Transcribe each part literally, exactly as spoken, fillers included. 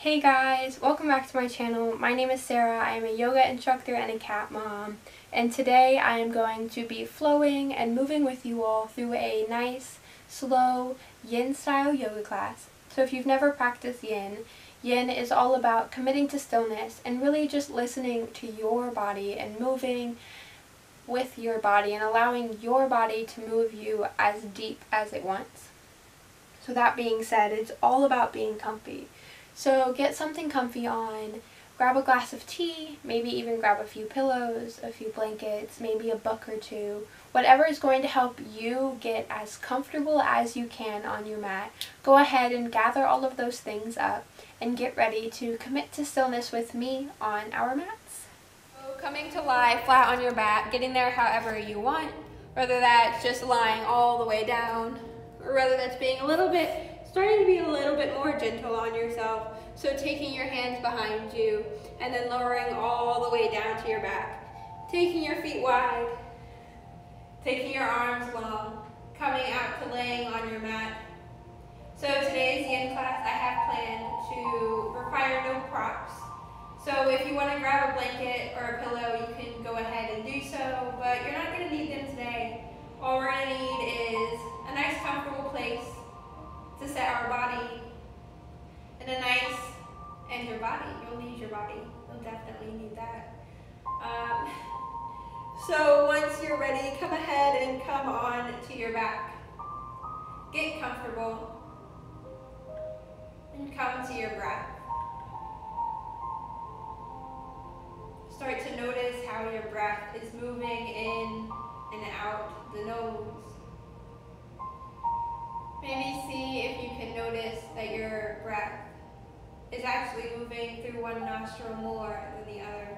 Hey guys, welcome back to my channel. My name is Sarah. I am a yoga instructor and a cat mom, and today I am going to be flowing and moving with you all through a nice, slow yin style yoga class. So if you've never practiced yin, yin is all about committing to stillness and really just listening to your body and moving with your body and allowing your body to move you as deep as it wants. So that being said, it's all about being comfy. So get something comfy on, grab a glass of tea, maybe even grab a few pillows, a few blankets, maybe a book or two, whatever is going to help you get as comfortable as you can on your mat. Go ahead and gather all of those things up and get ready to commit to stillness with me on our mats. So coming to lie flat on your back, getting there however you want, whether that's just lying all the way down, or whether that's being a little bit starting to be a little bit more gentle on yourself. So taking your hands behind you and then lowering all the way down to your back. Taking your feet wide, taking your arms long, coming out to laying on your mat. So today's yin class I have planned to require no props. So if you want to grab a blanket or a pillow, you can go ahead and do so, but you're not going to need them today. All we're going to need is a nice comfortable place to set our body in a nice, and your body, you'll need your body, you'll definitely need that. Um, so once you're ready, come ahead and come on to your back. Get comfortable and come to your breath. Start to notice how your breath is moving in and out the nose. Maybe see if you can notice that your breath is actually moving through one nostril more than the other.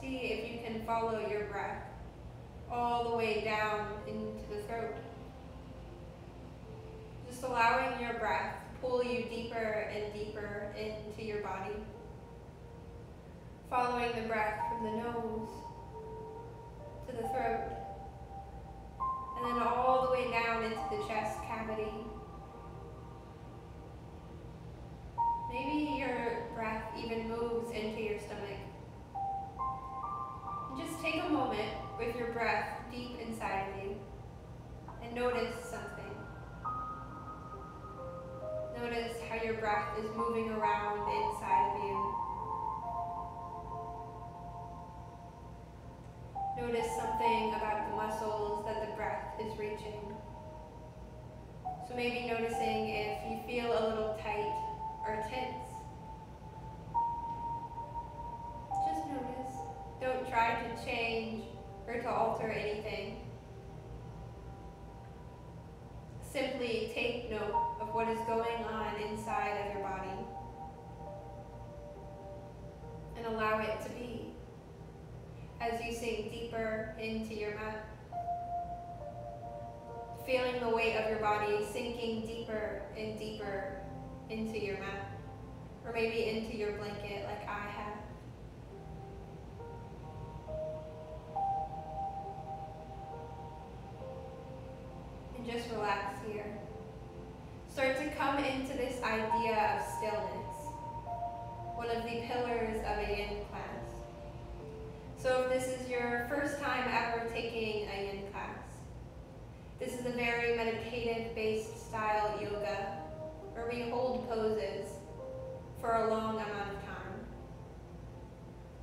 See if you can follow your breath all the way down into the throat. Just allowing your breath to pull you deeper and deeper into your body. Following the breath from the nose to the throat. And then all the way down into the chest cavity. Maybe your breath even moves into your stomach. And just take a moment with your breath deep inside of you and notice something. Notice how your breath is moving around inside of you. Notice something about the muscles that the breath is reaching. So maybe noticing if you feel a little tight or tense. Just notice. Don't try to change or to alter anything. Simply take note of what is going on inside of your body and allow it to be. As you sink deeper into your mat, feeling the weight of your body sinking deeper and deeper into your mat, or maybe into your blanket like I have. And just relax here. Start to come into this idea of stillness, one of the pillars of a yin class. So if this is your first time ever taking a yin class, this is a very meditative-based style yoga where we hold poses for a long amount of time.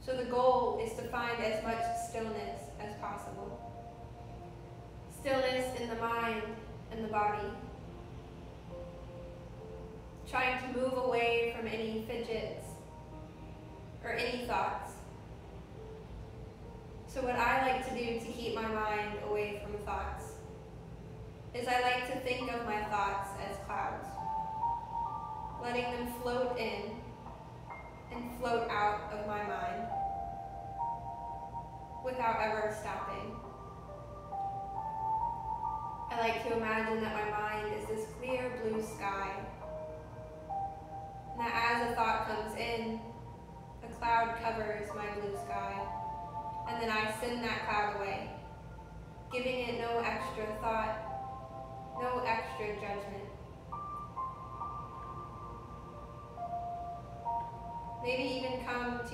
So the goal is to find as much stillness as possible. Stillness in the mind and the body. Trying to move away from any fidgets or any thoughts. So what I like to do to keep my mind away from thoughts is I like to think of my thoughts as clouds, letting them float in and float out of my mind without ever stopping. I like to imagine that my mind is this clear blue sky, and that as a thought comes in, a cloud covers my blue sky. And then I send that cloud away, giving it no extra thought, no extra judgment.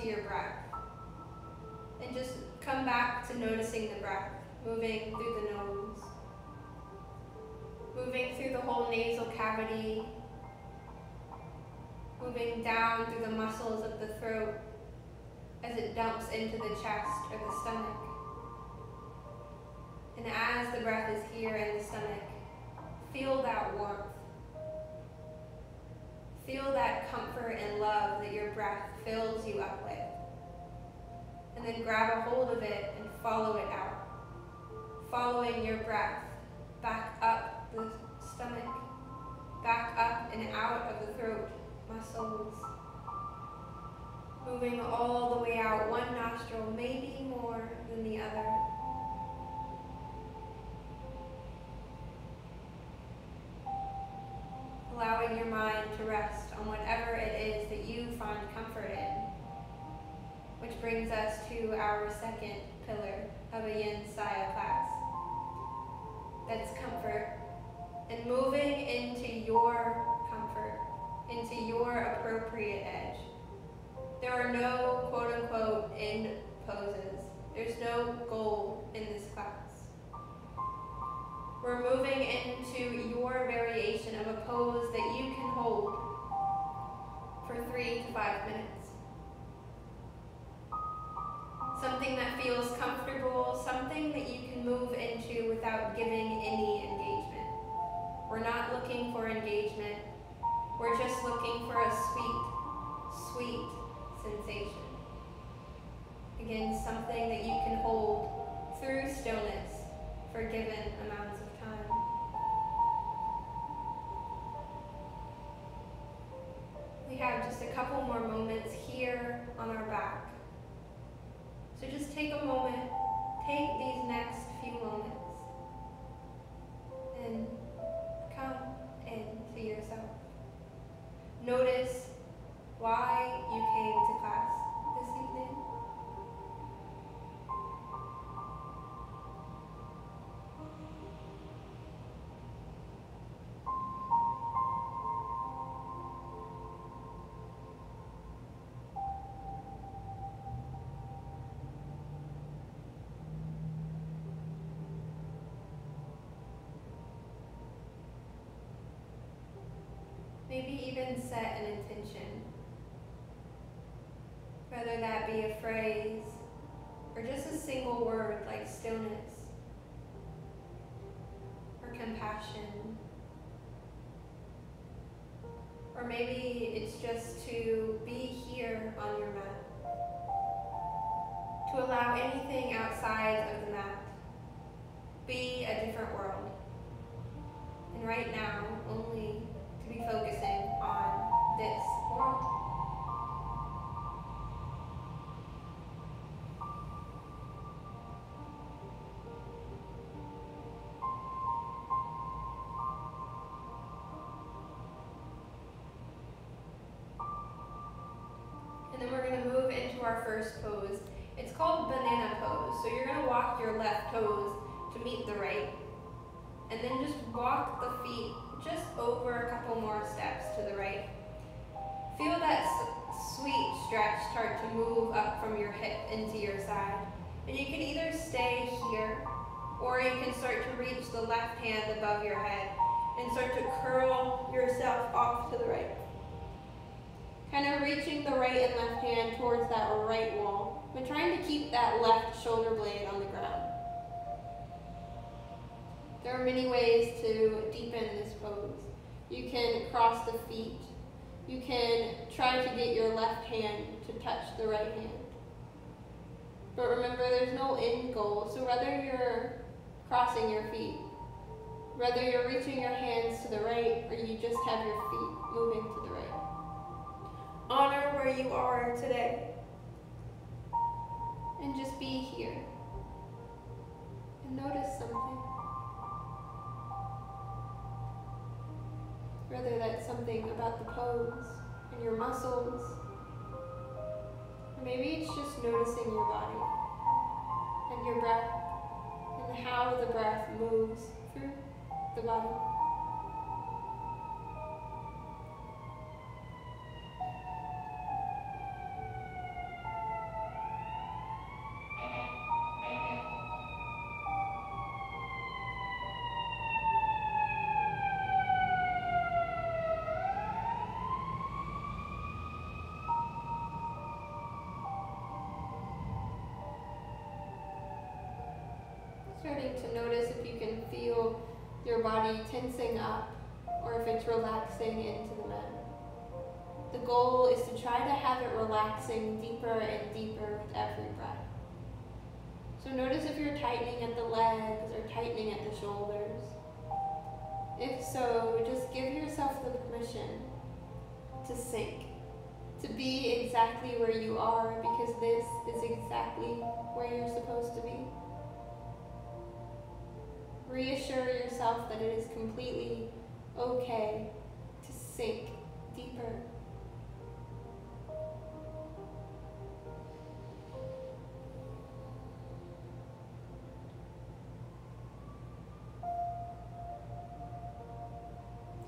to your breath. And just come back to noticing the breath, moving through the nose, moving through the whole nasal cavity, moving down through the muscles of the throat as it dumps into the chest or the stomach. And as the breath is here in the stomach, feel that warmth. Feel that comfort and love that your breath fills you up with. And then grab a hold of it and follow it out, following your breath back up the stomach, back up and out of the throat muscles, moving all the way out one nostril, maybe more than the other. Allowing your mind to rest on whatever it is that you find comfort in. Which brings us to our second pillar of a Yin Saya class. That's comfort. And moving into your comfort, into your appropriate edge. There are no quote-unquote end poses. There's no goal in this class. We're moving into your variation of a pose that you can hold for three to five minutes. Something that feels comfortable, something that you can move into without giving any engagement. We're not looking for engagement. We're just looking for a sweet, sweet sensation. Again, something that you can hold through stillness for given amounts of time. We have just a couple more moments here on our back. So just take a moment, take these next few moments, and come into yourself. Notice why you came to class this evening. Maybe even set an intention, whether that be a phrase or just a single word like stillness or compassion, or maybe it's just to be here on your mat, to allow anything outside of the mat be a different world, and right now only be focusing on this world. And then we're going to move into our first pose. It's called banana pose. So you're going to walk your left toes to meet the right, and then just walk the feet just over a couple more steps to the right. Feel that sweet stretch start to move up from your hip into your side. And you can either stay here, or you can start to reach the left hand above your head and start to curl yourself off to the right. Kind of reaching the right and left hand towards that right wall, but trying to keep that left shoulder blade on the ground. There are many ways to deepen this pose. You can cross the feet. You can try to get your left hand to touch the right hand. But remember, there's no end goal. So whether you're crossing your feet, whether you're reaching your hands to the right, or you just have your feet moving to the right, honor where you are today. And just be here. And notice something. Whether that's something about the pose and your muscles, or maybe it's just noticing your body and your breath and how the breath moves through the body. thing to notice if you can feel your body tensing up or if it's relaxing into the mat. The goal is to try to have it relaxing deeper and deeper with every breath. So notice if you're tightening at the legs or tightening at the shoulders. If so, just give yourself the permission to sink, to be exactly where you are, because this is exactly where you're supposed to be. Reassure yourself that it is completely okay to sink deeper.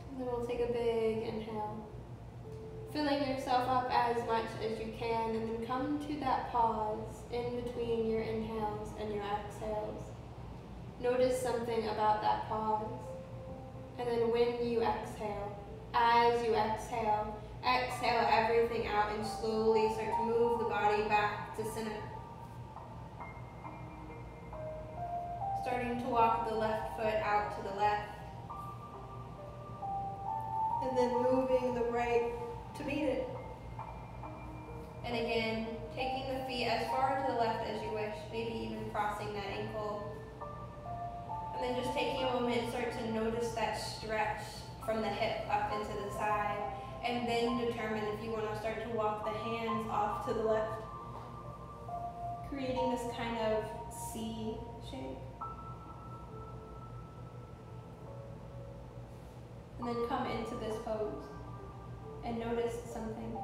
And then we'll take a big inhale, filling yourself up as much as you can, and then come to that pause in between your inhales and your exhales. Notice something about that pause. And then when you exhale, as you exhale, exhale everything out and slowly start to move the body back to center. Starting to walk the left foot out to the left. And then moving the right to meet it. And again, taking the feet as far to the left as you wish, maybe even crossing that ankle. And then just taking a moment, start to notice that stretch from the hip up into the side, and then determine if you want to start to walk the hands off to the left, creating this kind of C shape. And then come into this pose and notice something.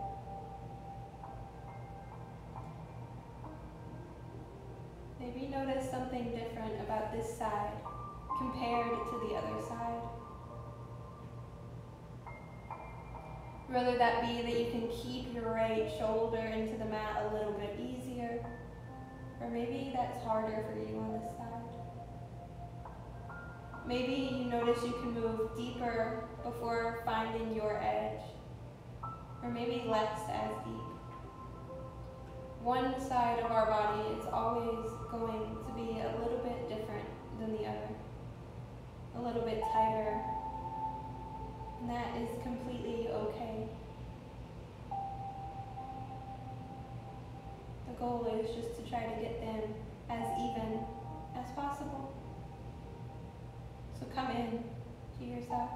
Maybe notice something different about this side compared to the other side. Whether that be that you can keep your right shoulder into the mat a little bit easier, or maybe that's harder for you on this side. Maybe you notice you can move deeper before finding your edge, or maybe less as deep. One side of our body is always going to be a little bit different than the other, a little bit tighter, and that is completely okay. The goal is just to try to get them as even as possible. So come in to yourself,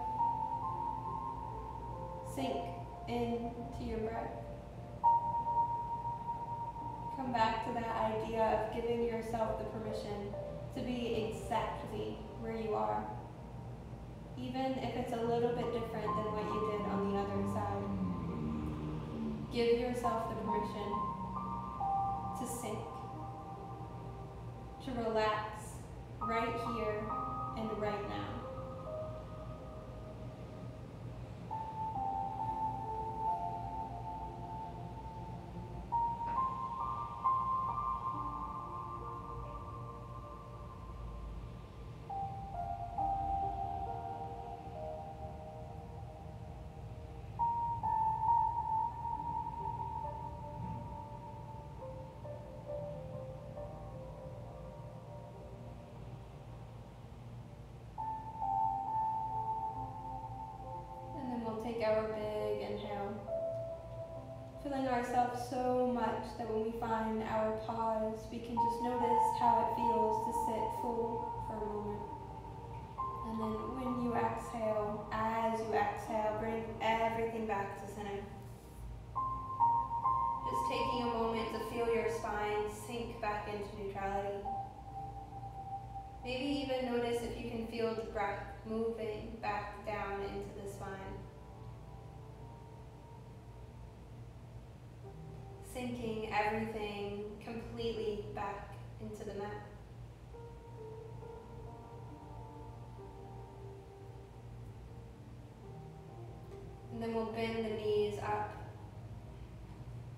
sink into your breath. Come back to that idea of giving yourself the permission to be exactly where you are, even if it's a little bit different than what you did on the other side. Give yourself the permission to sink, to relax right here and right now. Take our big inhale, feeling ourselves so much that when we find our pause, we can just notice how it feels to sit full for a moment. And then when you exhale, as you exhale, bring everything back to center. Just taking a moment to feel your spine sink back into neutrality. Maybe even notice if you can feel the breath moving back down into the spine. Sinking everything completely back into the mat. And then we'll bend the knees up.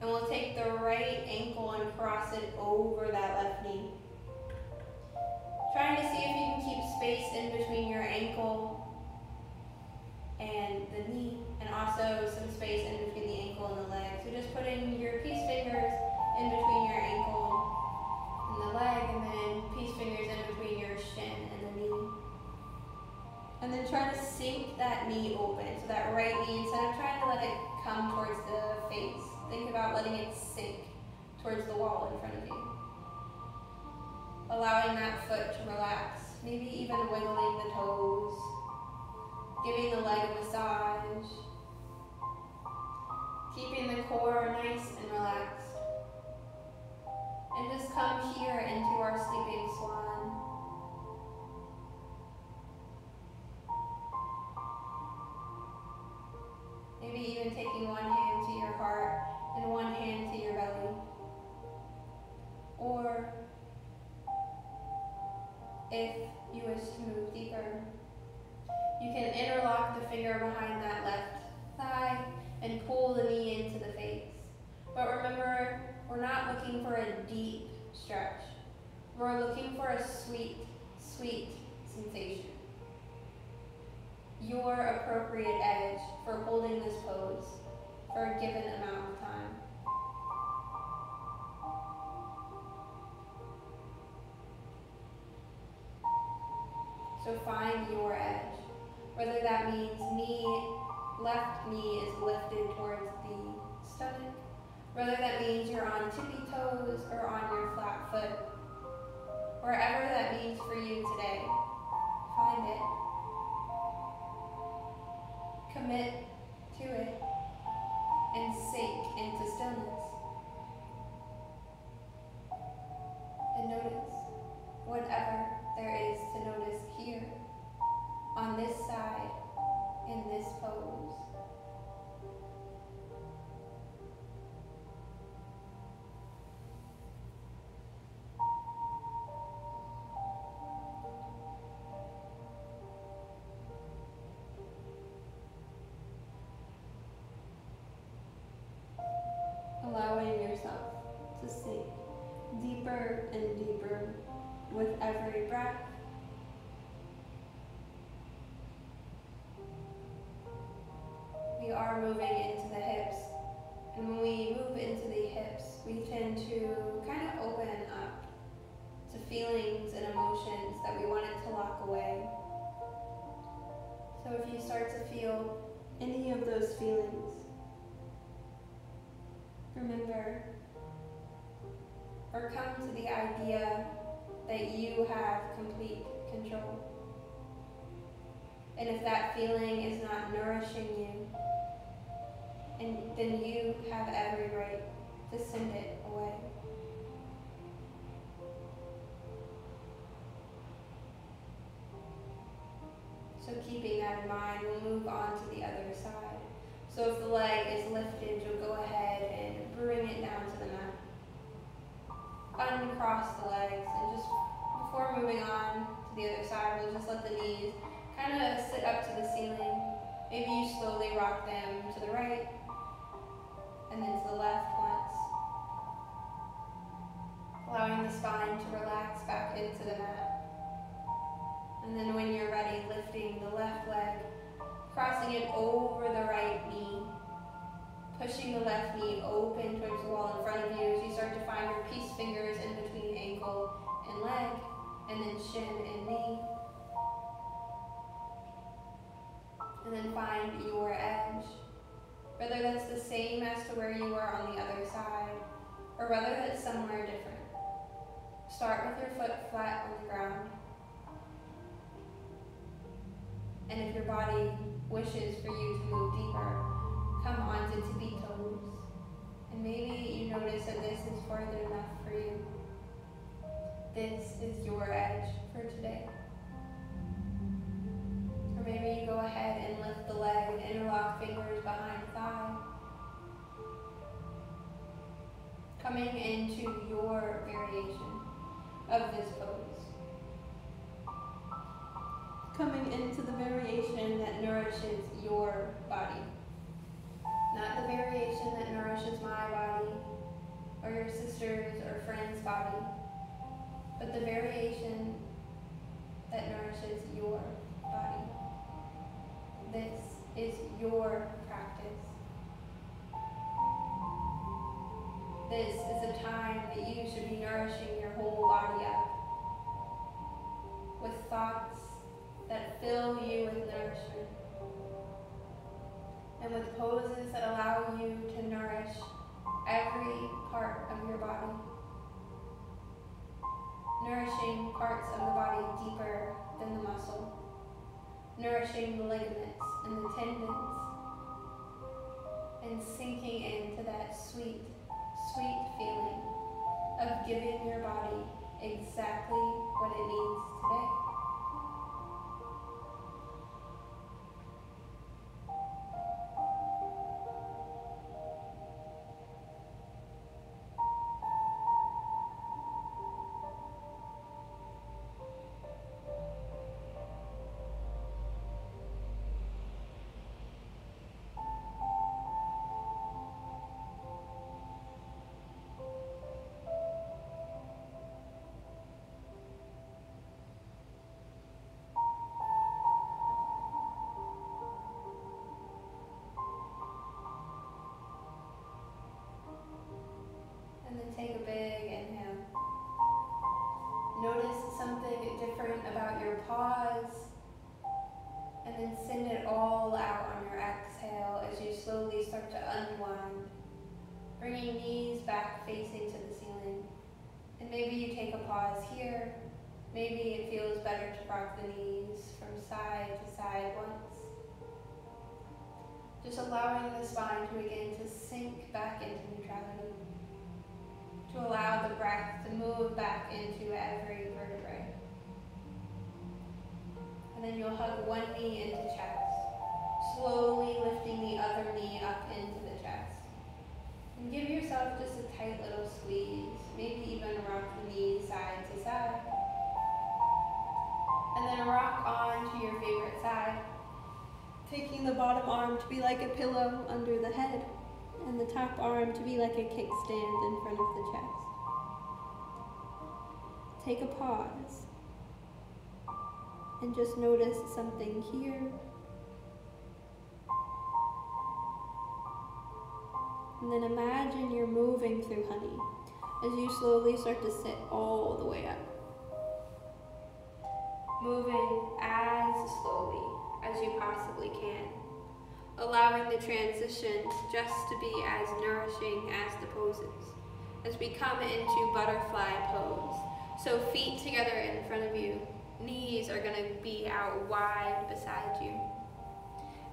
And we'll take the right ankle and cross it over that left knee. Trying to see if you can keep space in between your ankle and the knee, and also some space in between the ankle and the leg. So just put in your peace fingers in between your ankle and and the leg, and then peace fingers in between your shin and the knee. And then try to sink that knee open, so that right knee, instead of trying to let it come towards the face, think about letting it sink towards the wall in front of you. Allowing that foot to relax, maybe even wiggling the toes, giving the leg a massage, keeping the core nice and relaxed. And just come here into our sleeping swan. Maybe even taking one hand to your heart and one hand to your belly. Or if you wish to move deeper, you can interlock the finger behind that left thigh and pull the knee into the face. But remember, we're not looking for a deep stretch. We're looking for a sweet, sweet sensation. Your appropriate edge for holding this pose for a given amount of time. So find your edge, whether that means knee, left knee is lifted towards the stomach, whether that means you're on tippy toes or on your flat foot. Wherever that means for you today, find it. Commit to it and sink into stillness. And notice whatever there is to notice here, on this side, in this pose. Allowing yourself to sink deeper and deeper with every breath. We are moving into the hips, and when we move into the hips, we tend to kind of open up to feelings and emotions that we wanted to lock away. So if you start to feel any of those feelings, remember or come to the idea that you have complete control. And if that feeling is not nourishing you, and then you have every right to send it away. So keeping that in mind, we'll move on to the other side. So if the leg is lifted, you'll go ahead and bring it down to the mat. Uncross the legs, and just before moving on to the other side, we'll just let the knees kind of sit up to the ceiling. Maybe you slowly rock them to the right and then to the left once, allowing the spine to relax back into the mat. And then when you're ready, lifting the left leg, crossing it over the right knee, pushing the left knee open towards the wall in front of you as you start to find your peace fingers in between ankle and leg, and then shin and knee. And then find your edge, whether that's the same as to where you were on the other side, or whether that's somewhere different. Start with your foot flat on the ground. And if your body wishes for you to move deeper, come onto tippy toes, and maybe you notice that this is farther enough for you. This is your edge for today. Or maybe you go ahead and lift the leg and interlock fingers behind thigh, coming into your variation of this pose, coming into the variation that nourishes your body. Not the variation that nourishes my body, or your sister's or friend's body, but the variation that nourishes your body. This is your practice. This is a time mind that you should be nourishing your whole body up with thoughts that fill you with nourishment, and with poses that allow you to nourish every part of your body, nourishing parts of the body deeper than the muscle, nourishing the ligaments and the tendons, and sinking into that sweet, sweet feeling of giving your body exactly what it needs today. Take a big inhale. Notice something different about your pause, and then send it all out on your exhale as you slowly start to unwind, bringing knees back facing to the ceiling. And maybe you take a pause here. Maybe it feels better to rock the knees from side to side once. Just allowing the spine to begin to sink back into neutrality. To allow the breath to move back into every vertebrae. And then you'll hug one knee into chest, slowly lifting the other knee up into the chest. And give yourself just a tight little squeeze, maybe even rock the knee side to side. And then rock on to your favorite side, taking the bottom arm to be like a pillow under the head, and the top arm to be like a kickstand in front of the chest. Take a pause and just notice something here. And then imagine you're moving through honey as you slowly start to sit all the way up. Moving as slowly as you possibly can, allowing the transition just to be as nourishing as the poses, as we come into butterfly pose. So feet together in front of you, knees are gonna be out wide beside you.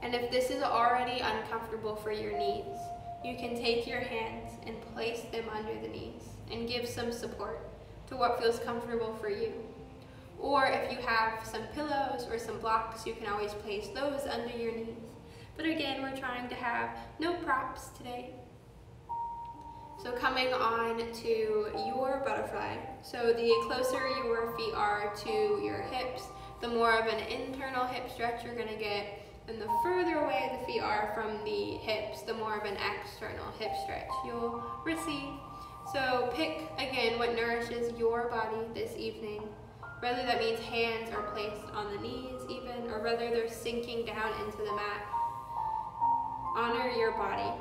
And if this is already uncomfortable for your knees, you can take your hands and place them under the knees and give some support to what feels comfortable for you. Or if you have some pillows or some blocks, you can always place those under your knees. But again, we're trying to have no props today. So coming on to your butterfly. So the closer your feet are to your hips, the more of an internal hip stretch you're gonna get. And the further away the feet are from the hips, the more of an external hip stretch you'll receive. So pick again what nourishes your body this evening. Whether that means hands are placed on the knees even, or whether they're sinking down into the mat. Honor your body.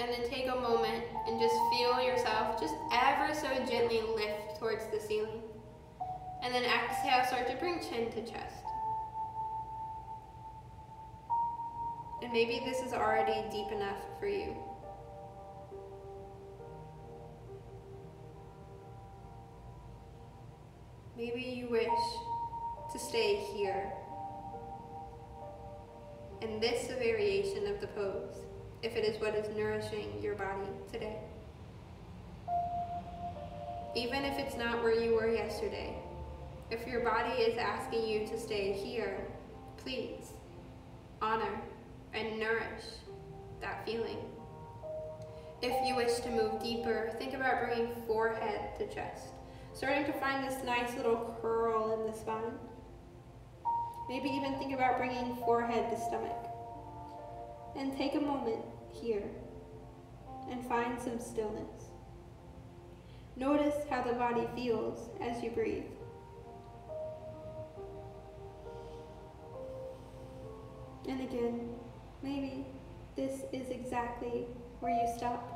And then take a moment and just feel yourself just ever so gently lift towards the ceiling. And then exhale, start to bring chin to chest. And maybe this is already deep enough for you. Maybe you wish to stay here in this variation of the pose, if it is what is nourishing your body today. Even if it's not where you were yesterday, if your body is asking you to stay here, please honor and nourish that feeling. If you wish to move deeper, think about bringing forehead to chest, starting to find this nice little curl in the spine. Maybe even think about bringing forehead to stomach. And take a moment here and find some stillness. Notice how the body feels as you breathe. And again, maybe this is exactly where you stop.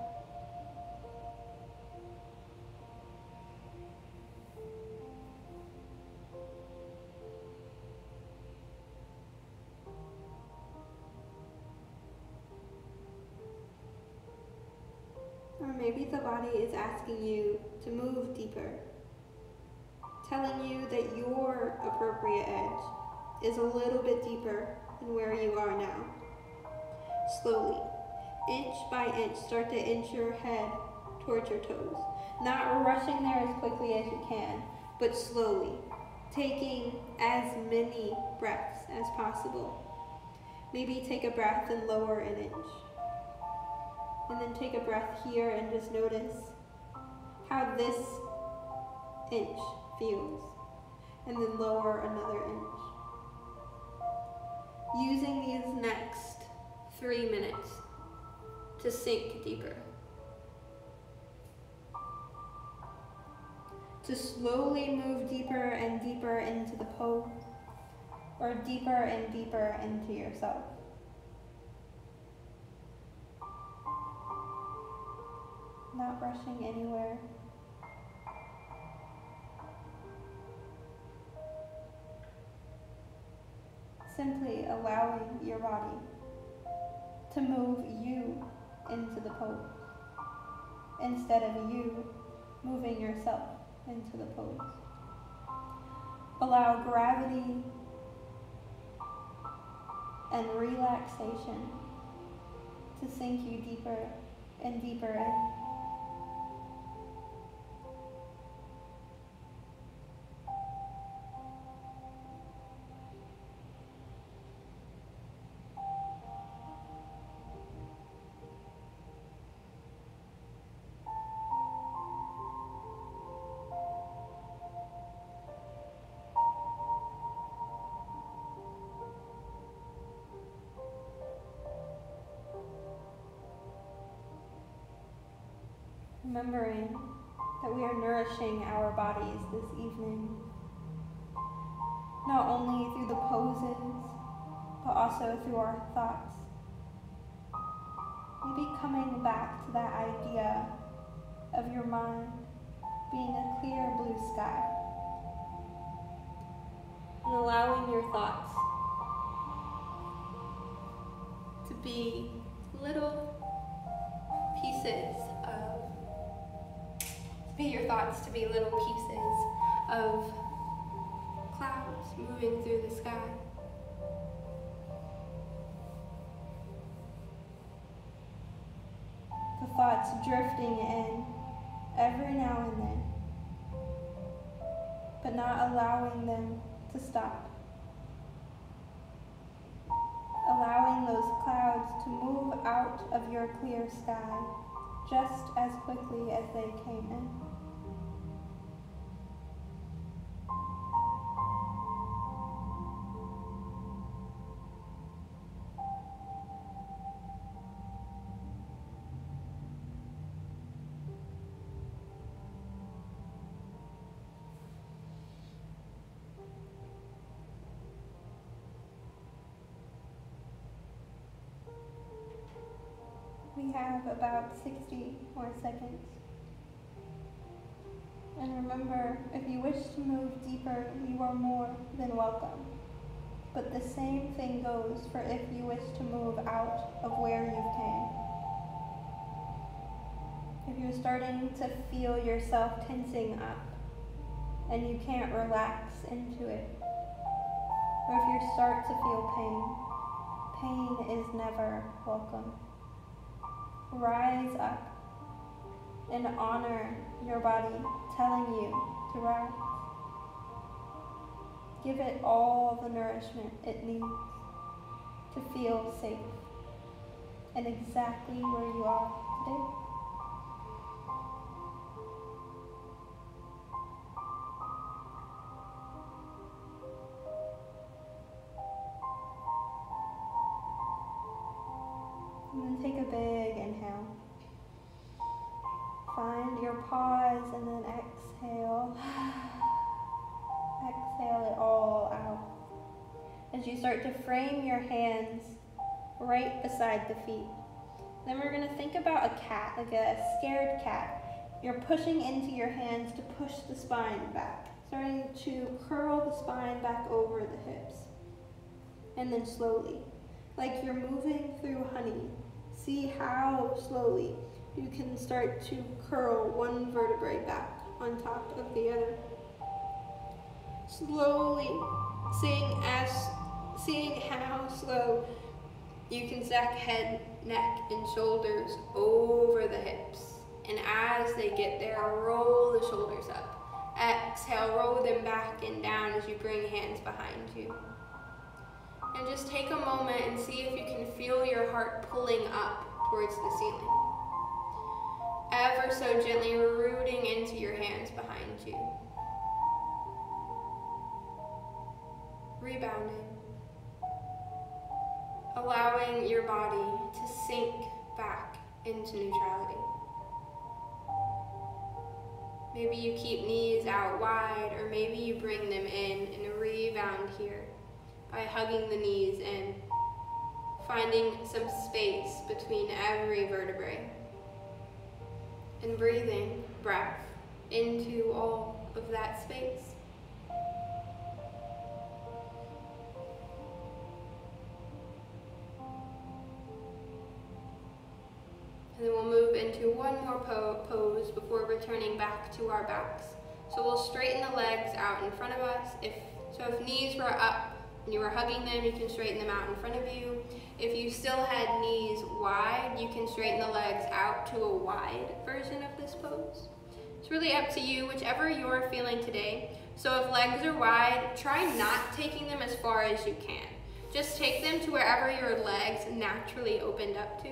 maybe the body is asking you to move deeper, telling you that your appropriate edge is a little bit deeper than where you are now. Slowly, inch by inch, start to inch your head towards your toes, not rushing there as quickly as you can, but slowly, taking as many breaths as possible. Maybe take a breath and lower an inch. And then take a breath here and just notice how this inch feels. And then lower another inch. Using these next three minutes to sink deeper. To slowly move deeper and deeper into the pose, or deeper and deeper into yourself. Not rushing anywhere. Simply allowing your body to move you into the pose, instead of you moving yourself into the pose. Allow gravity and relaxation to sink you deeper and deeper in. Remembering that we are nourishing our bodies this evening, not only through the poses, but also through our thoughts. Maybe coming back to that idea of your mind being a clear blue sky, and allowing your thoughts to be little pieces of your thoughts to be little pieces of clouds moving through the sky. The thoughts drifting in every now and then, but not allowing them to stop. Allowing those clouds to move out of your clear sky just as quickly as they came in. We have about sixty more seconds. And remember, if you wish to move deeper, you are more than welcome. But the same thing goes for if you wish to move out of where you came. If you're starting to feel yourself tensing up and you can't relax into it, or if you start to feel pain, pain is never welcome. Rise up and honor your body telling you to rise. Give it all the nourishment it needs to feel safe and exactly where you are today. Take a big inhale. Find your pause and then exhale. Exhale it all out. As you start to frame your hands right beside the feet. Then we're going to think about a cat, like a scared cat. You're pushing into your hands to push the spine back, starting to curl the spine back over the hips. And then slowly, like you're moving through honey, see how slowly you can start to curl one vertebrae back on top of the other. Slowly, seeing as seeing how slow you can stack head, neck, and shoulders over the hips. And as they get there, roll the shoulders up. Exhale, roll them back and down as you bring hands behind you. And just take a moment and see if you can feel your heart pulling up towards the ceiling. Ever so gently rooting into your hands behind you. Rebounding. Allowing your body to sink back into neutrality. Maybe you keep knees out wide, or maybe you bring them in and rebound here by hugging the knees in, finding some space between every vertebrae, and breathing breath into all of that space. And then we'll move into one more po pose before returning back to our backs. So we'll straighten the legs out in front of us. If, so if knees were up and you were hugging them, you can straighten them out in front of you. If you still had knees wide, you can straighten the legs out to a wide version of this pose. It's really up to you, whichever you're feeling today. So if legs are wide, try not taking them as far as you can. Just take them to wherever your legs naturally opened up to.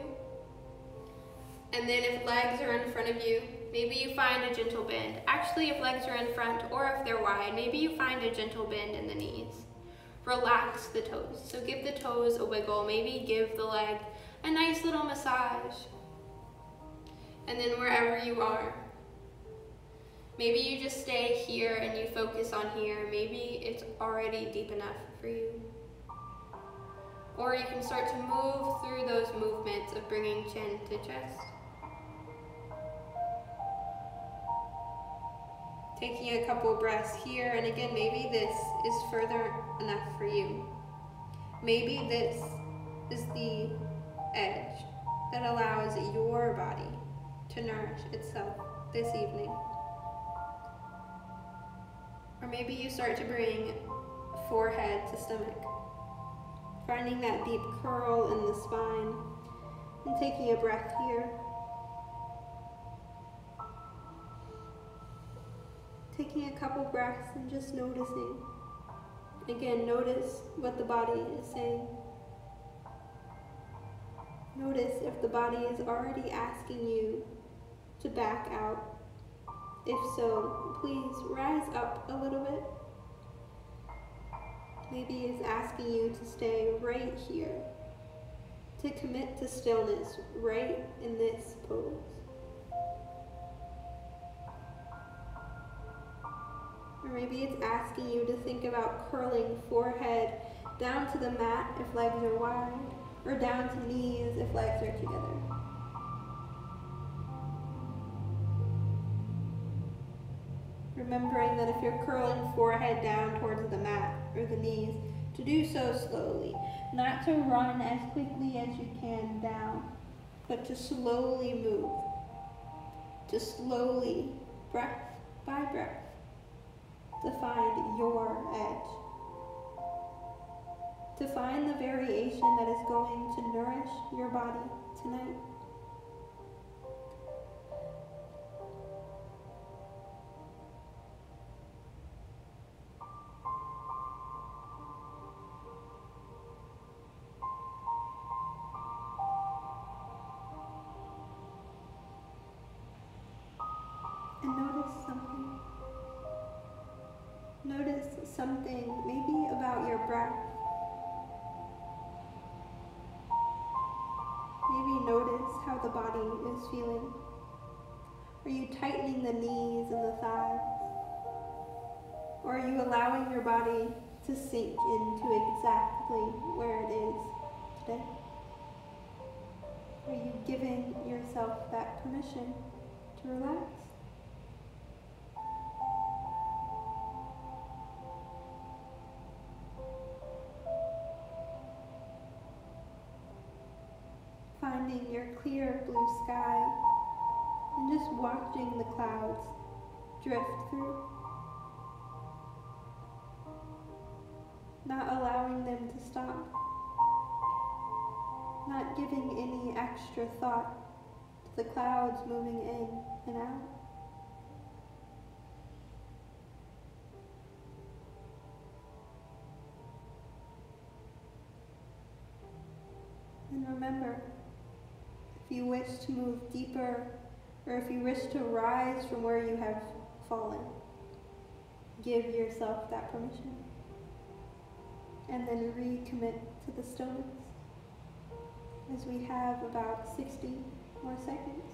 And then if legs are in front of you, maybe you find a gentle bend. Actually, if legs are in front or if they're wide, maybe you find a gentle bend in the knees. Relax the toes. So give the toes a wiggle. Maybe give the leg a nice little massage. And then wherever you are, maybe you just stay here and you focus on here. Maybe it's already deep enough for you. Or you can start to move through those movements of bringing chin to chest. Taking a couple breaths here, and again, maybe this is further enough for you. Maybe this is the edge that allows your body to nourish itself this evening. Or maybe you start to bring forehead to stomach, finding that deep curl in the spine, and taking a breath here. Taking a couple breaths and just noticing. Again, notice what the body is saying. Notice if the body is already asking you to back out. If so, please rise up a little bit. Maybe it's asking you to stay right here, to commit to stillness right in this pose. Or maybe it's asking you to think about curling forehead down to the mat if legs are wide, or down to knees if legs are together. Remembering that if you're curling forehead down towards the mat or the knees, to do so slowly, not to run as quickly as you can down, but to slowly move, to slowly, breath by breath, to find your edge, to find the variation that is going to nourish your body tonight. And notice something. Notice something, maybe about your breath. Maybe notice how the body is feeling. Are you tightening the knees and the thighs? Or are you allowing your body to sink into exactly where it is today? Are you giving yourself that permission to relax? Finding your clear blue sky and just watching the clouds drift through, not allowing them to stop, not giving any extra thought to the clouds moving in and out. And remember, if you wish to move deeper, or if you wish to rise from where you have fallen, give yourself that permission, and then recommit to the stillness, as we have about sixty more seconds.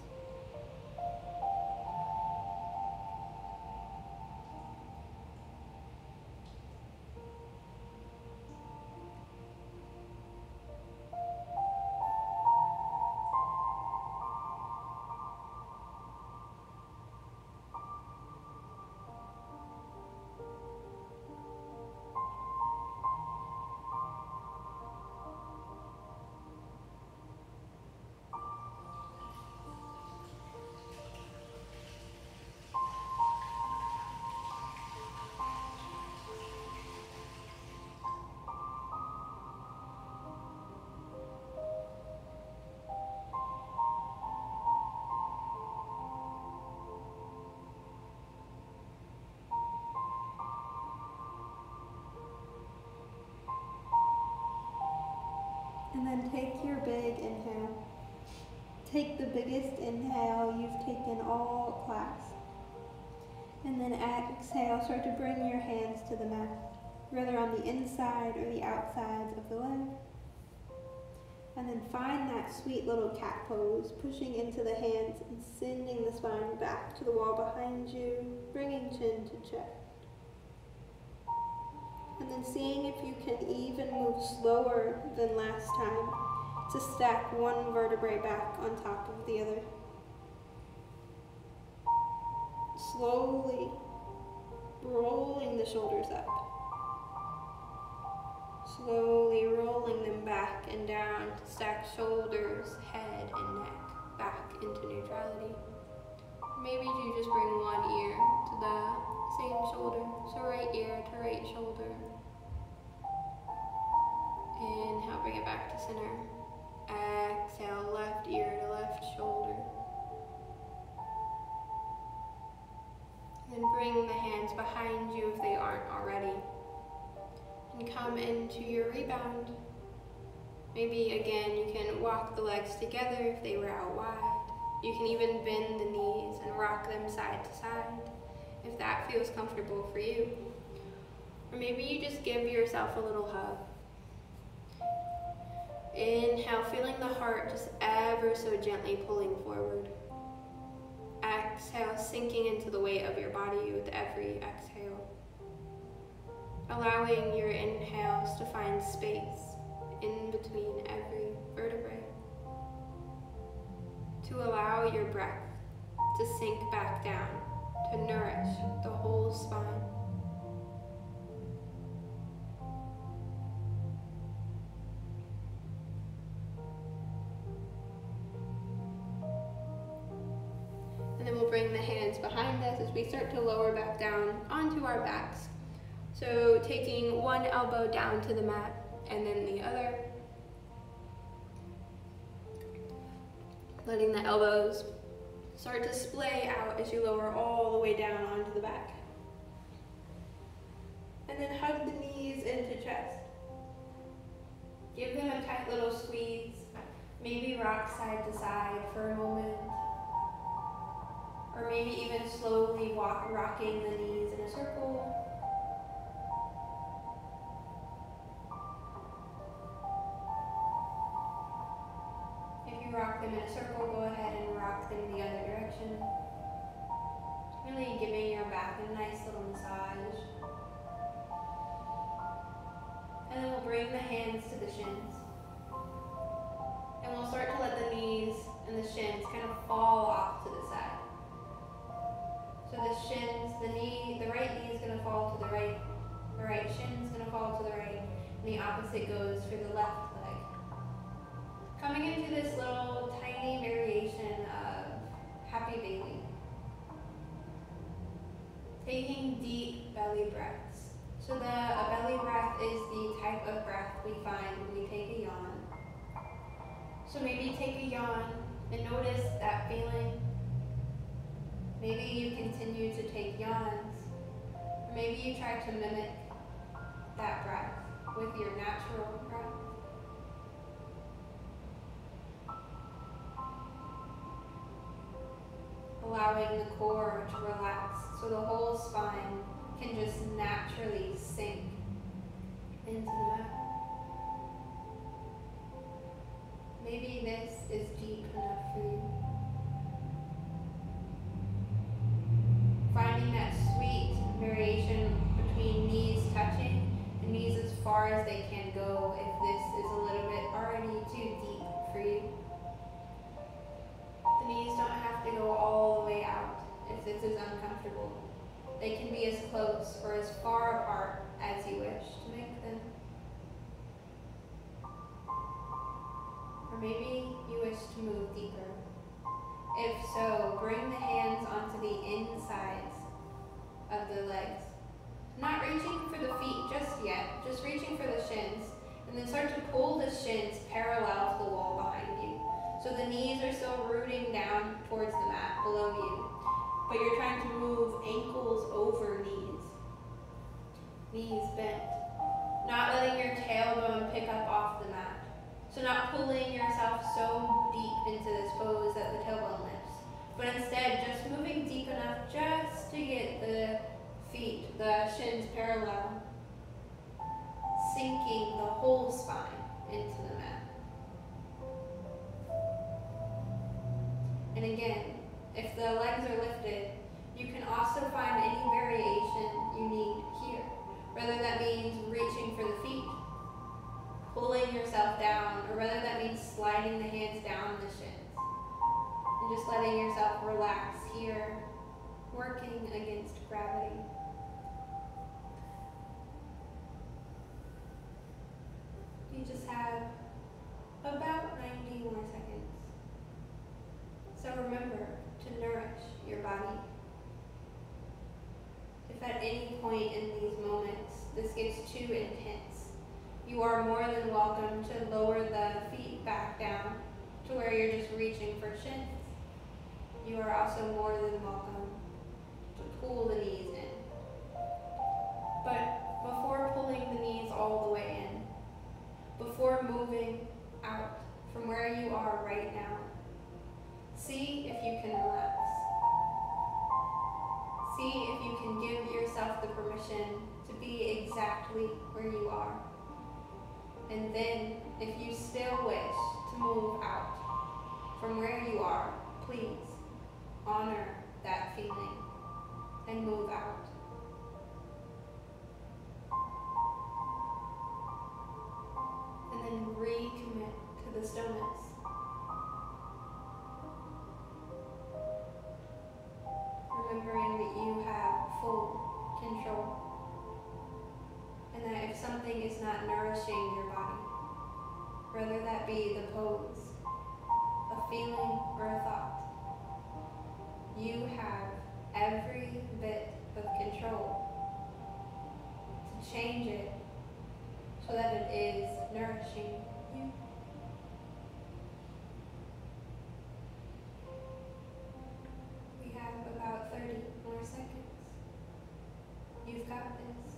And then take your big inhale. Take the biggest inhale you've taken all class. And then exhale, start to bring your hands to the mat, whether on the inside or the outsides of the leg. And then find that sweet little cat pose, pushing into the hands and sending the spine back to the wall behind you, bringing chin to chest. And then seeing if you can even move slower than last time to stack one vertebrae back on top of the other. Slowly rolling the shoulders up. Slowly rolling them back and down to stack shoulders, head, and neck back into neutrality. Maybe you just bring one ear to the same shoulder, so right ear to right shoulder. Inhale, bring it back to center. Exhale, left ear to left shoulder. And then bring the hands behind you if they aren't already. And come into your rebound. Maybe again, you can walk the legs together if they were out wide. You can even bend the knees and rock them side to side, if that feels comfortable for you. Or maybe you just give yourself a little hug. Inhale, feeling the heart just ever so gently pulling forward. Exhale, sinking into the weight of your body with every exhale. Allowing your inhales to find space in between every vertebrae. To allow your breath to sink back down, to nourish the whole spine. And then we'll bring the hands behind us as we start to lower back down onto our backs. So taking one elbow down to the mat and then the other. Letting the elbows start to splay out as you lower all the way down onto the back. And then hug the knees into chest. Give them a tight little squeeze. Maybe rock side to side for a moment. Or maybe even slowly walk, rocking the knees in a circle. If you rock them in a circle, go ahead and rock them the other direction. Really giving your back a nice little massage. And then we'll bring the hands to the shins. And we'll start to let the knees and the shins kind of fall off to the side. So the shins, the knee, the right knee is going to fall to the right, the right shin is going to fall to the right, and the opposite goes for the left. Coming into this little tiny variation of happy baby. belly breaths. So the a belly breath is the type of breath we find when we take a yawn. So maybe take a yawn and notice that feeling. Maybe you continue to take yawns. Or maybe you try to mimic that breath with your natural breath. Allowing the core to relax so the whole spine can just naturally sink into the mat. Maybe this is deep enough for you. Finding that sweet variation between knees touching and knees as far as they can go if this is a little bit already too deep for you. The knees don't have to go all the way out if this is uncomfortable. They can be as close or as far apart as you wish to make them. Or maybe you wish to move deeper. If so, bring the hands onto the insides of the legs. Not reaching for the feet just yet, just reaching for the shins, and then start to pull the shins parallel to the wall behind you. So the knees are still rooting down towards the mat below you, but you're trying to move ankles over knees. Knees bent. Not letting your tailbone pick up off the mat. So not pulling yourself so deep into this pose that the tailbone lifts, but instead just moving deep enough just to get the feet, the shins parallel, sinking the whole spine into the mat. And again, if the legs are lifted, you can also find any variation you need here. Whether that means reaching for the feet, pulling yourself down, or whether that means sliding the hands down the shins. And just letting yourself relax here, working against gravity. You just have about ninety more seconds. So remember to nourish your body. If at any point in these moments this gets too intense, you are more than welcome to lower the feet back down to where you're just reaching for shins. You are also more than welcome to pull the knees in. But before pulling the knees all the way in, before moving out from where you are right now, see if you can relax. See if you can give yourself the permission to be exactly where you are. And then, if you still wish to move out from where you are, please honor that feeling and move out. And then recommit to the stillness. Remembering that you have full control, and that if something is not nourishing your body, whether that be the pose, a feeling, or a thought, you have every bit of control to change it so that it is nourishing you. About thirty more seconds. You've got this.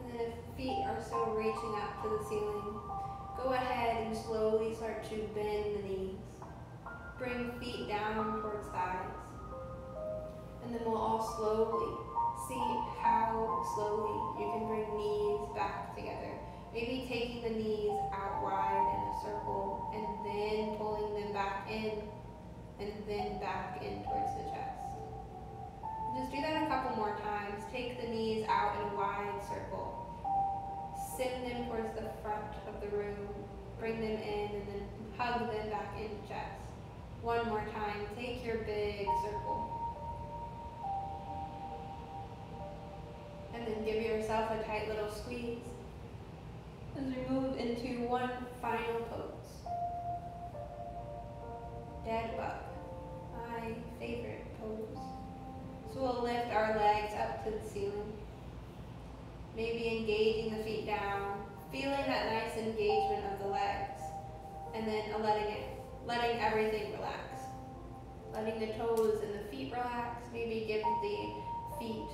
And then if feet are still reaching up to the ceiling, go ahead and slowly start to bend the knees. Bring feet down towards thighs, and then we'll all slowly see how slowly you can bring knees back together. Maybe taking the knees out wide in a circle, and then pulling them back in, and then back in towards the chest. Just do that a couple more times. Take the knees out in a wide circle. Send them towards the front of the room. Bring them in, and then hug them back into chest. One more time, take your big circle. then give yourself a tight little squeeze as we move into one final pose. Dead bug, my favorite pose. So we'll lift our legs up to the ceiling, maybe engaging the feet down, feeling that nice engagement of the legs, and then letting it, letting everything relax. Letting the toes and the feet relax, maybe give the feet,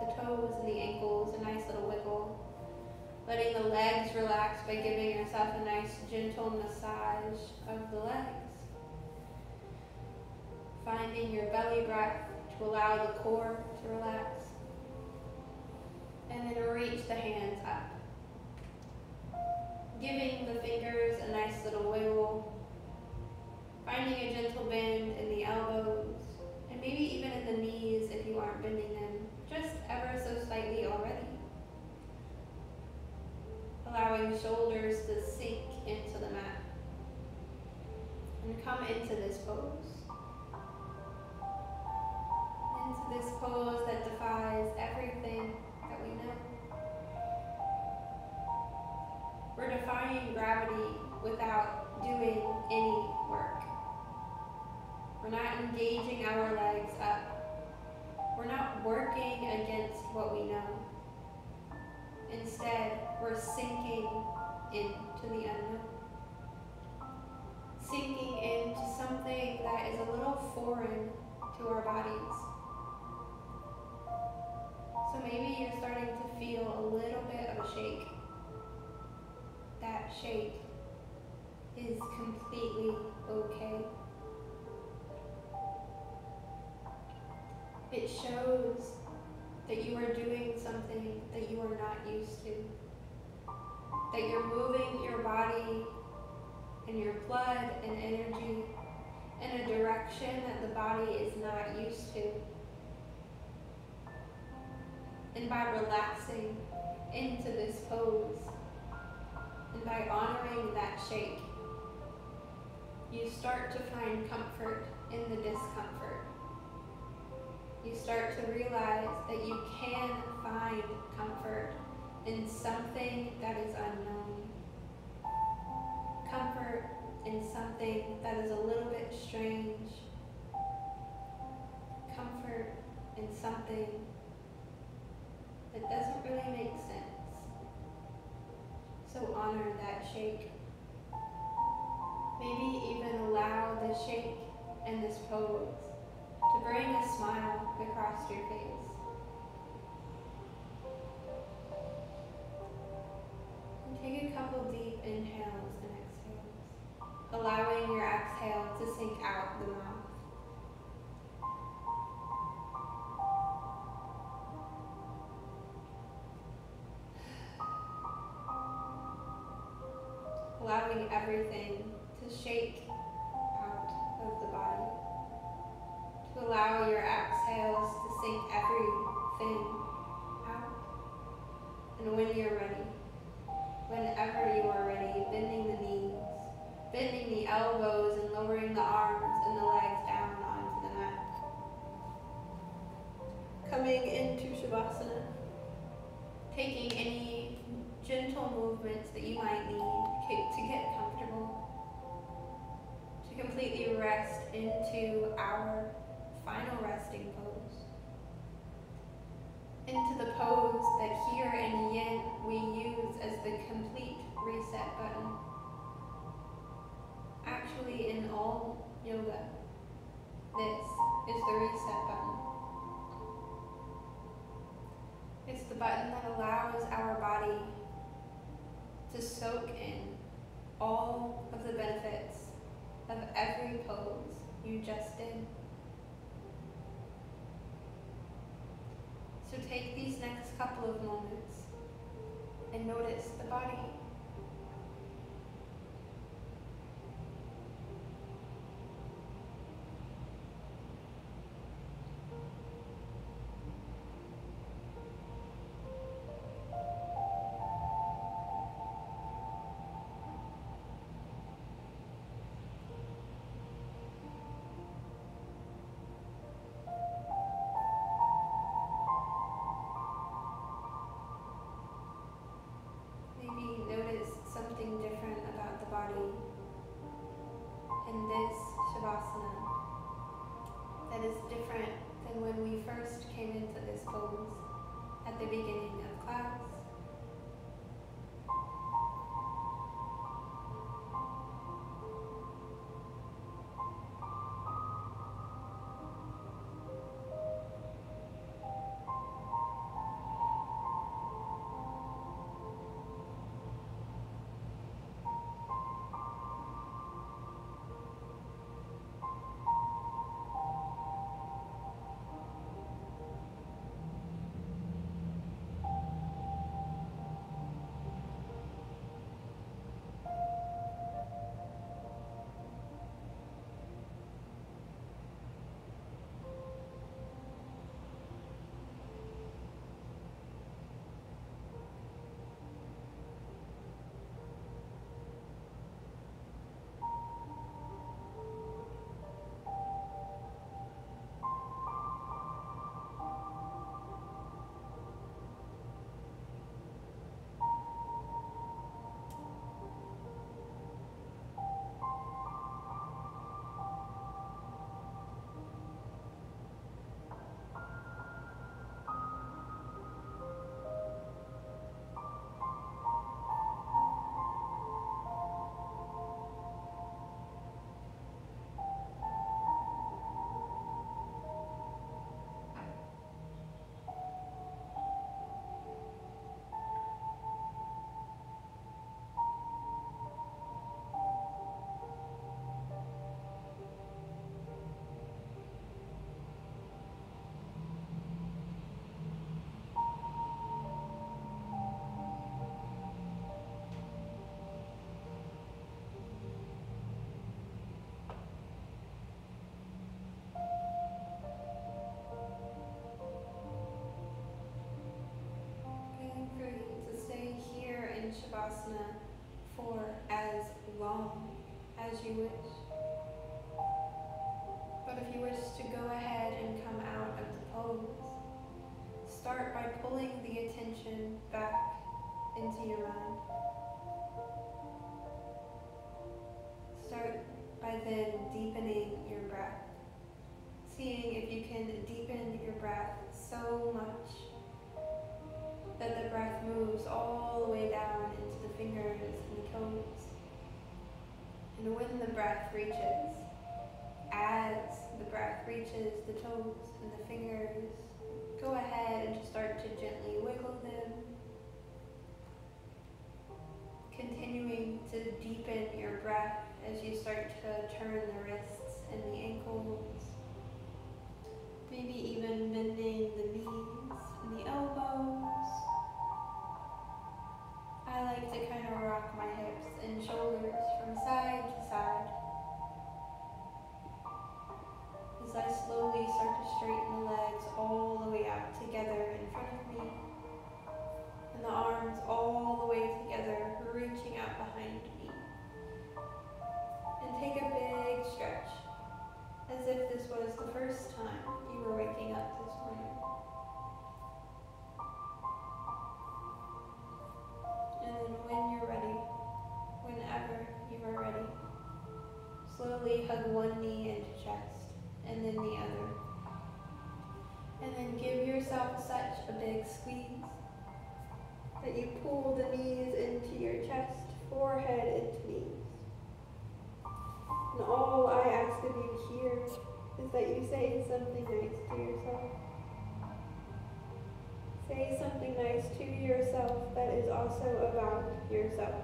the toes and the ankles a nice little wiggle. Letting the legs relax by giving yourself a nice gentle massage of the legs. Finding your belly breath to allow the core to relax. And then reach the hands up. Giving the fingers a nice little wiggle. Finding a gentle bend in the elbows, and maybe even in the knees if you aren't bending them, just ever so slightly already. Allowing shoulders to sink into the mat. And come into this pose. Into this pose that defies everything that we know. We're defying gravity without doing any work. We're not engaging our legs up. We're not working against what we know. Instead, we're sinking into the unknown. Sinking into something that is a little foreign to our bodies. So maybe you're starting to feel a little bit of a shake. That shake is completely okay. It shows that you are doing something that you are not used to. That you're moving your body and your blood and energy in a direction that the body is not used to. And by relaxing into this pose, and by honoring that shake, you start to find comfort in the discomfort. You start to realize that you can find comfort in something that is unknown. Comfort in something that is a little bit strange. Comfort in something that doesn't really make sense. So honor that shake. Maybe even allow the shake and this pose to bring a smile across your face. And take a couple deep inhales and exhales, allowing your exhale to sink out the mouth. Allowing everything to shake out of the body. To allow your exhales to sink everything out. And when you're ready, whenever you are ready, bending the knees, bending the elbows and lowering the arms and the legs down onto the mat. Coming into Shavasana, taking any gentle movements that you might need to get comfortable, to completely rest into our final resting pose, into the pose that here in Yin we use as the complete reset button. Actually, in all yoga, this is the reset button. It's the button that allows our body to soak in all of the benefits of every pose you just did. So take these next couple of moments and notice the body. for as long as you wish. But if you wish to go ahead and come out of the pose, start by pulling the attention back into your mind. Start by then deepening your breath, seeing if you can deepen your breath so much that the breath moves all the way down into the fingers and the toes. And when the breath reaches, as the breath reaches the toes and the fingers, go ahead and just start to gently wiggle them, continuing to deepen your breath as you start to turn the wrists and the ankles, maybe even bending the knees and the elbows. I like to kind of rock my hips and shoulders from side to side as I slowly start to straighten the legs all the way out together in front of me, and the arms all the way together, reaching out behind me. And take a big stretch, as if this was the first time you were waking up this morning. And then when you're ready, whenever you are ready, slowly hug one knee into chest, and then the other. And then give yourself such a big squeeze that you pull the knees into your chest, forehead into knees. And all I ask of you here is that you say something nice to yourself. Say something nice to yourself that is also about yourself.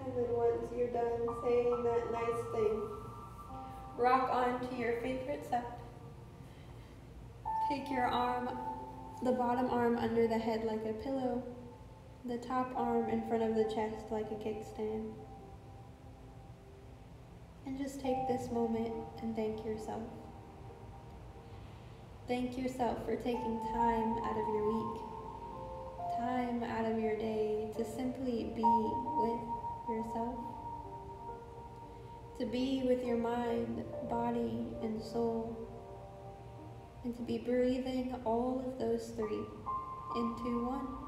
And then once you're done saying that nice thing, rock on to your favorite set. Take your arm, the bottom arm under the head like a pillow, the top arm in front of the chest like a kickstand. And just take this moment and thank yourself. Thank yourself for taking time out of your week, time out of your day to simply be with yourself, to be with your mind, body, and soul, and to be breathing all of those three into one.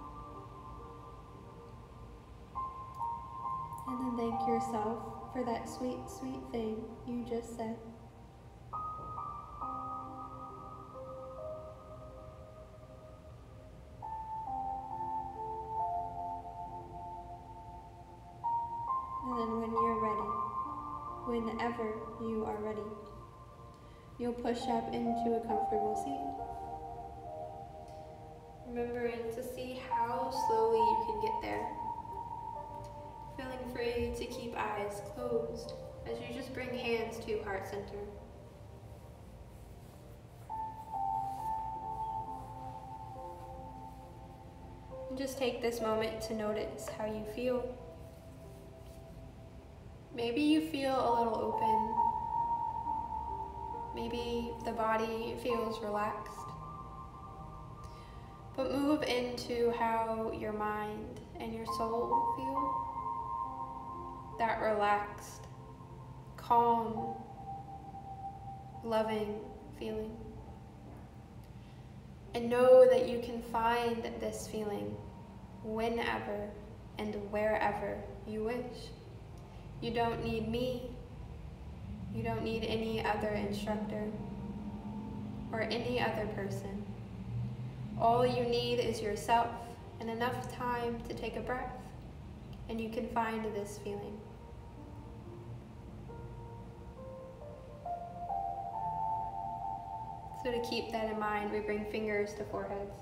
And then thank yourself for that sweet, sweet thing you just said. And then when you're ready, whenever you are ready, you'll push up into a comfortable seat. Remembering to see how slowly you can get there. Feeling free to keep eyes closed as you just bring hands to heart center. And just take this moment to notice how you feel. Maybe you feel a little open. Maybe the body feels relaxed, but move into how your mind and your soul feel. That relaxed, calm, loving feeling. And know that you can find this feeling whenever and wherever you wish. You don't need me. You don't need any other instructor or any other person. All you need is yourself and enough time to take a breath, and you can find this feeling. So to keep that in mind, we bring fingers to foreheads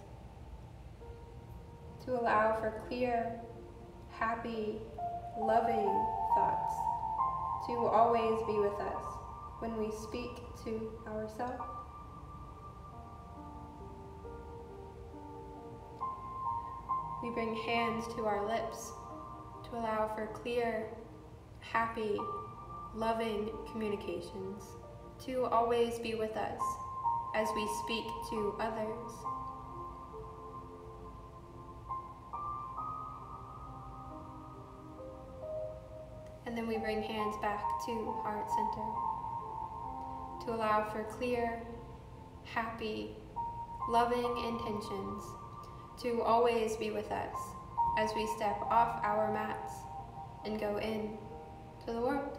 to allow for clear, happy, loving thoughts to always be with us when we speak to ourselves. We bring hands to our lips to allow for clear, happy, loving communications to always be with us as we speak to others. And then we bring hands back to heart center to allow for clear, happy, loving intentions to always be with us as we step off our mats and go in to the world.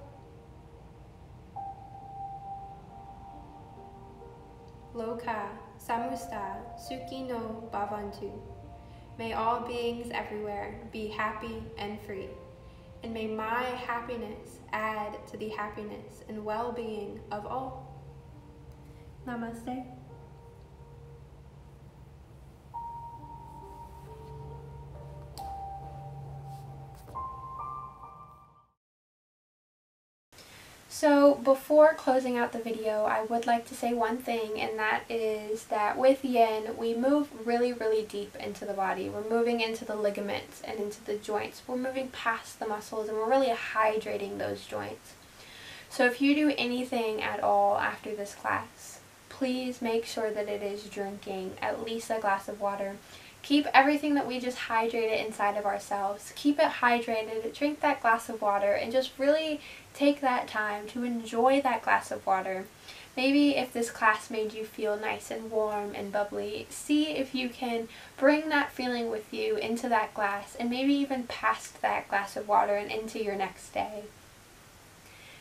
Loka samusta suki no bhavantu. May all beings everywhere be happy and free, and may my happiness add to the happiness and well-being of all. Namaste. So before closing out the video, I would like to say one thing, and that is that with yin, we move really, really deep into the body. We're moving into the ligaments and into the joints. We're moving past the muscles, and we're really hydrating those joints. So if you do anything at all after this class, please make sure that it is drinking at least a glass of water. Keep everything that we just hydrated inside of ourselves, keep it hydrated, drink that glass of water, and just really take that time to enjoy that glass of water. Maybe if this class made you feel nice and warm and bubbly, see if you can bring that feeling with you into that glass, and maybe even past that glass of water and into your next day.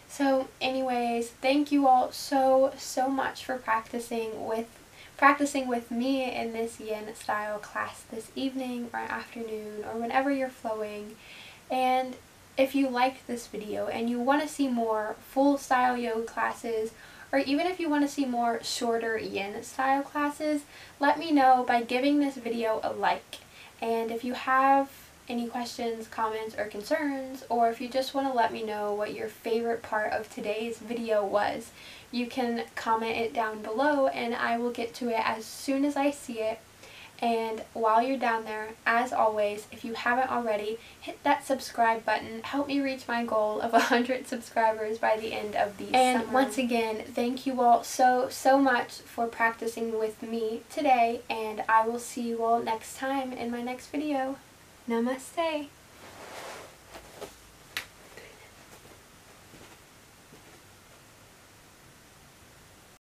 So anyways, thank you all so, so much for practicing with practicing with me in this yin style class this evening or afternoon or whenever you're flowing. And if you liked this video and you want to see more full style yoga classes, or even if you want to see more shorter yin style classes, let me know by giving this video a like. And if you have any questions, comments, or concerns, or if you just want to let me know what your favorite part of today's video was, you can comment it down below and I will get to it as soon as I see it. And while you're down there, as always, if you haven't already, hit that subscribe button. Help me reach my goal of one hundred subscribers by the end of the summer. And once again, thank you all so, so much for practicing with me today, and I will see you all next time in my next video. Namaste.